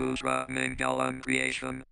Saputra Nainggolan Creation.